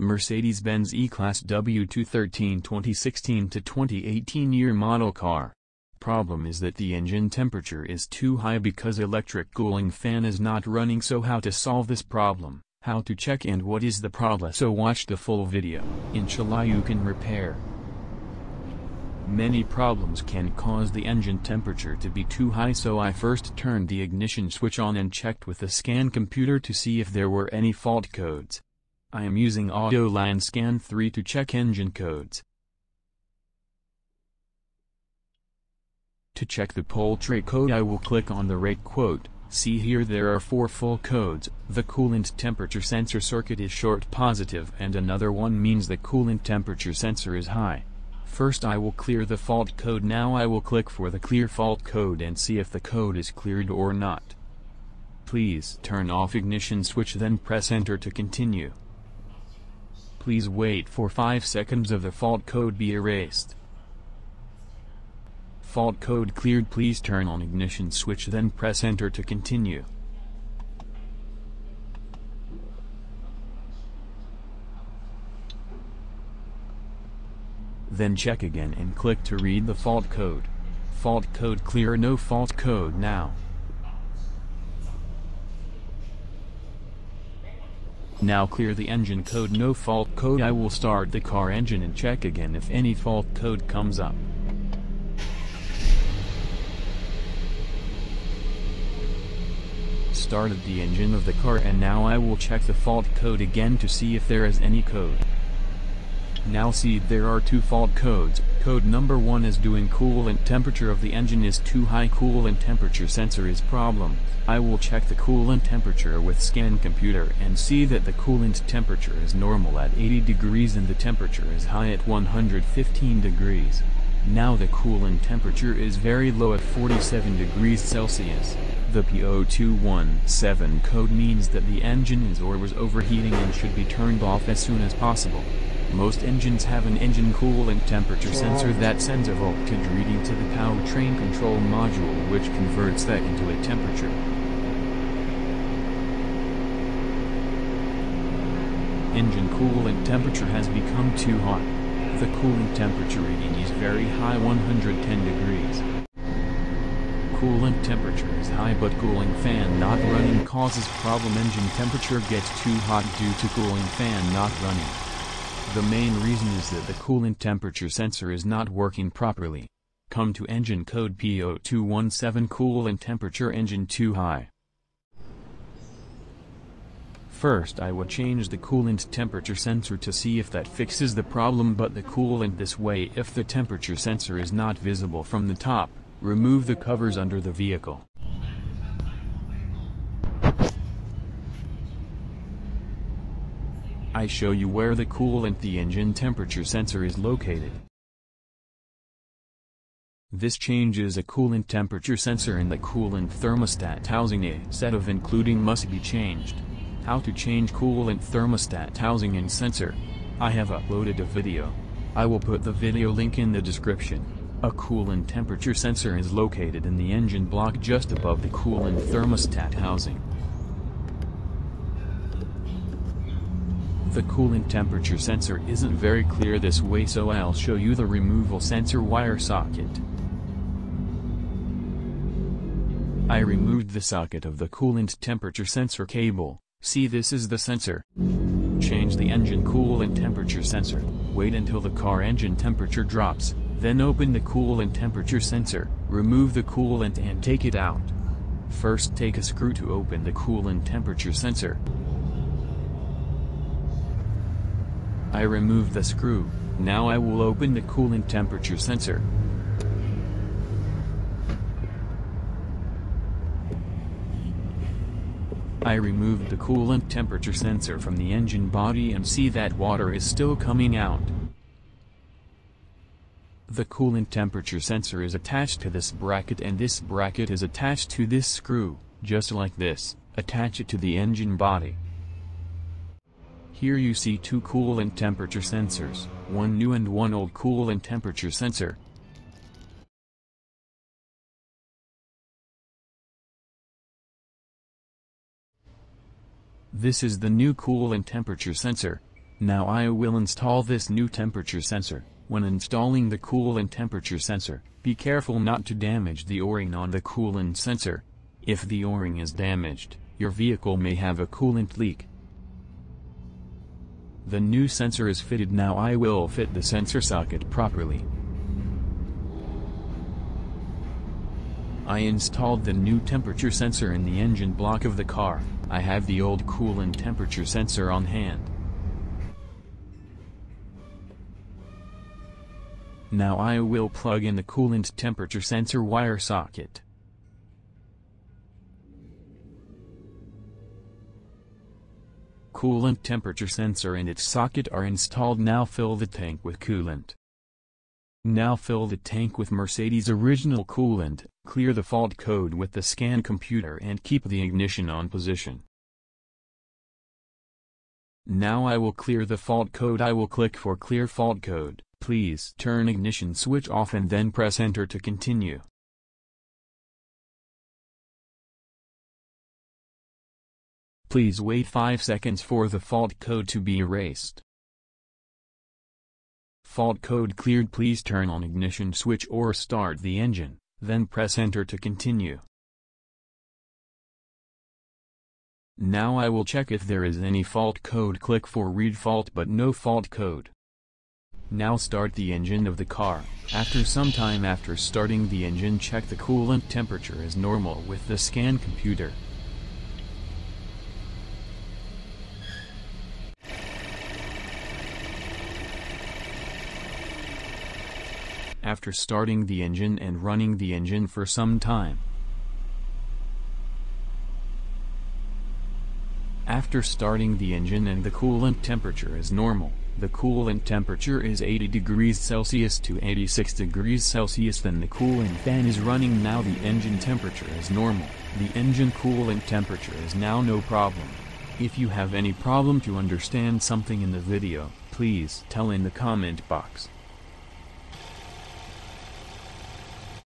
Mercedes-Benz E-Class W213 2016 to 2018 year model car. Problem is that the engine temperature is too high because electric cooling fan is not running. So how to solve this problem, how to check and what is the problem, so watch the full video. Inshallah you can repair. Many problems can cause the engine temperature to be too high, so I first turned the ignition switch on and checked with the scan computer to see if there were any fault codes. I am using Auto LineScan 3 to check engine codes. To check the pole tray code I will click on the rate quote. See here there are 4 full codes. The coolant temperature sensor circuit is short positive and another one means the coolant temperature sensor is high. First I will clear the fault code. Now I will click for the clear fault code and see if the code is cleared or not. Please turn off ignition switch, then press enter to continue. Please wait for 5 seconds of the fault code be erased. Fault code cleared. Please turn on ignition switch, then press enter to continue. Then check again and click to read the fault code. Fault code clear. No fault code now. Now clear the engine code. No fault code. I will start the car engine and check again if any fault code comes up. Started the engine of the car and now I will check the fault code again to see if there is any code. Now see there are 2 fault codes. Code number 1 is doing coolant temperature of the engine is too high. Coolant temperature sensor is problem. I will check the coolant temperature with scan computer and see that the coolant temperature is normal at 80 degrees and the temperature is high at 115 degrees. Now the coolant temperature is very low at 47 degrees Celsius. The P0217 code means that the engine is or was overheating and should be turned off as soon as possible. Most engines have an engine coolant temperature sensor that sends a voltage reading to the powertrain control module, which converts that into a temperature. Engine coolant temperature has become too hot. The coolant temperature reading is very high, 110 degrees. Coolant temperature is high but cooling fan not running causes problem. Engine temperature gets too hot due to cooling fan not running. The main reason is that the coolant temperature sensor is not working properly. Come to engine code P0217 coolant temperature engine too high. First I will change the coolant temperature sensor to see if that fixes the problem, but the coolant this way if the temperature sensor is not visible from the top. Remove the covers under the vehicle. I show you where the coolant the engine temperature sensor is located. This changes a coolant temperature sensor in the coolant thermostat housing. A set of including must be changed. How to change coolant thermostat housing and sensor. I have uploaded a video. I will put the video link in the description. A coolant temperature sensor is located in the engine block just above the coolant thermostat housing. The coolant temperature sensor isn't very clear this way, so I'll show you the removal sensor wire socket. I removed the socket of the coolant temperature sensor cable. See, this is the sensor. Change the engine coolant temperature sensor. Wait until the car engine temperature drops. Then open the coolant temperature sensor, remove the coolant and take it out. First take a screw to open the coolant temperature sensor. I removed the screw, now I will open the coolant temperature sensor. I removed the coolant temperature sensor from the engine body and see that water is still coming out. The coolant temperature sensor is attached to this bracket and this bracket is attached to this screw, just like this. Attach it to the engine body. Here you see 2 coolant temperature sensors, one new and one old coolant temperature sensor. This is the new coolant temperature sensor. Now I will install this new temperature sensor. When installing the coolant temperature sensor, be careful not to damage the O-ring on the coolant sensor. If the O-ring is damaged, your vehicle may have a coolant leak. The new sensor is fitted. Now I will fit the sensor socket properly. I installed the new temperature sensor in the engine block of the car. I have the old coolant temperature sensor on hand. Now I will plug in the coolant temperature sensor wire socket. Coolant temperature sensor and its socket are installed. Now fill the tank with coolant. Now fill the tank with Mercedes original coolant, clear the fault code with the scan computer and keep the ignition on position. Now I will clear the fault code. I will click for clear fault code. Please turn ignition switch off and then press enter to continue. Please wait 5 seconds for the fault code to be erased. Fault code cleared. Please turn on ignition switch or start the engine, then press enter to continue. Now I will check if there is any fault code. Click for read fault but no fault code. Now start the engine of the car. After some time after starting the engine, check the coolant temperature is normal with the scan computer. After starting the engine and running the engine for some time. After starting the engine and the coolant temperature is normal, the coolant temperature is 80 degrees Celsius to 86 degrees Celsius, then the coolant fan is running. Now the engine temperature is normal, the engine coolant temperature is now no problem. If you have any problem to understand something in the video, please tell in the comment box.